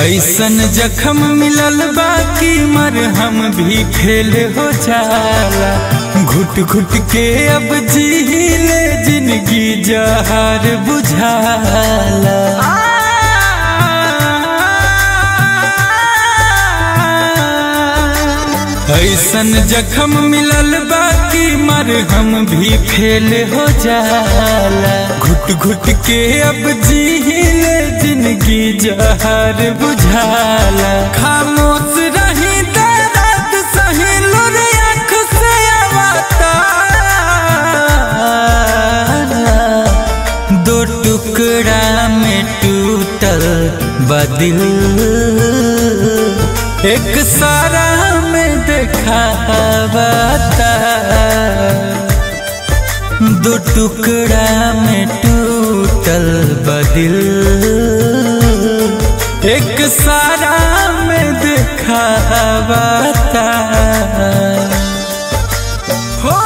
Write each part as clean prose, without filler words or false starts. ऐसन जख्म मिलल बाकी मरहम भी फेल हो जाला। घुट घुट के अब जी ले जिंदगी जहर बुझाला। ऐसन जख्म मिलल बाकी मरहम भी फेल हो जाला। घुट घुट के अब जी ले जिंदगी जहर बुझाला। खामोश रही दर्द सही लुरे आँख से अवतार। दो टुकड़ा में टूटल बदिल एक सारा में देखावता। दो टुकड़ा में टूटल बदिल एक सारा में देखावता। हो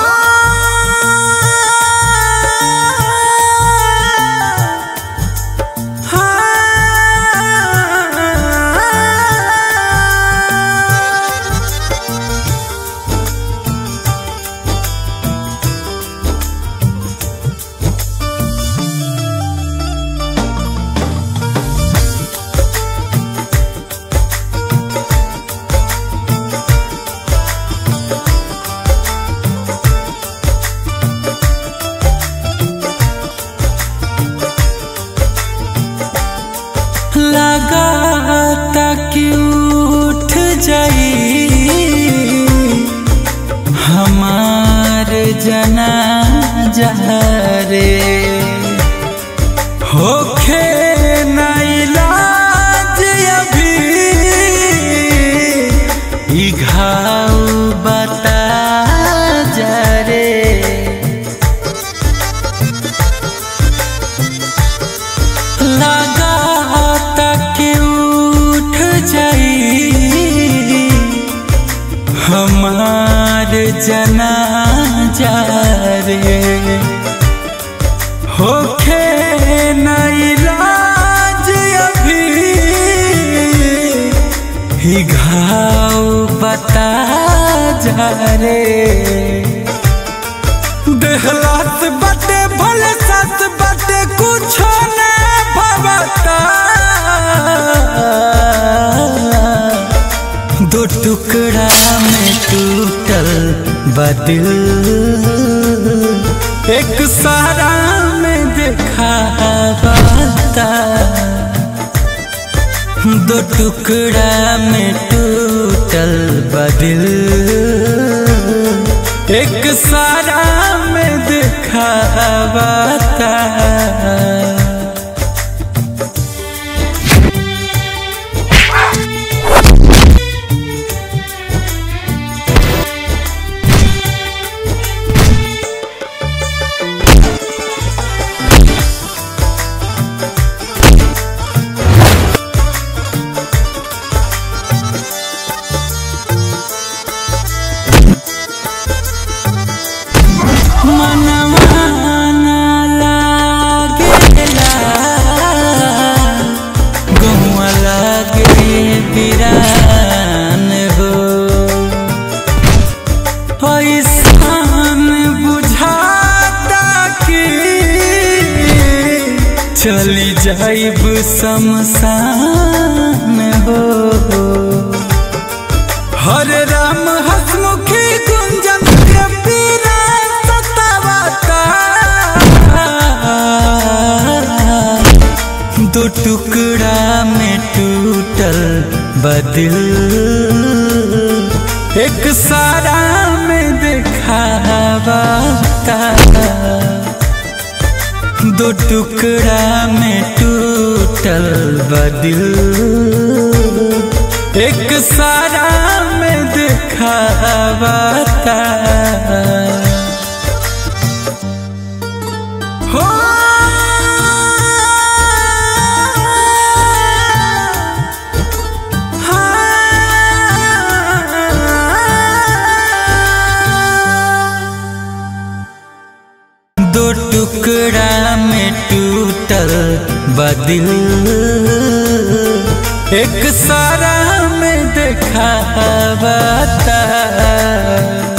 लगाता कि उठ जाई हमार जनाजा रे। होखे ना इलाज अभी ई घाव बता जा रे। हमार जनाजा रे होखे ना इलाज अभी ई घाव बता जा रे। देहलास बाटे भले सास बाटे कुछो ना भवता। दो टुकड़ा में टूटल बदिल एक सारा में देखावता। दो टुकड़ा में टूटल बदिल एक सारा में देखावता। चली जाइब शमशान हो। हरे राम हसमुखी गुंजन के पीरा सतावता। दो टुकड़ा में टूटल बदिल एक सारा में देखावता। दो टुकड़ा में टूटल बदिल एक सारा में देखावता। दो टुकड़ा में टूटल बदिल एक सारा में दिखावता।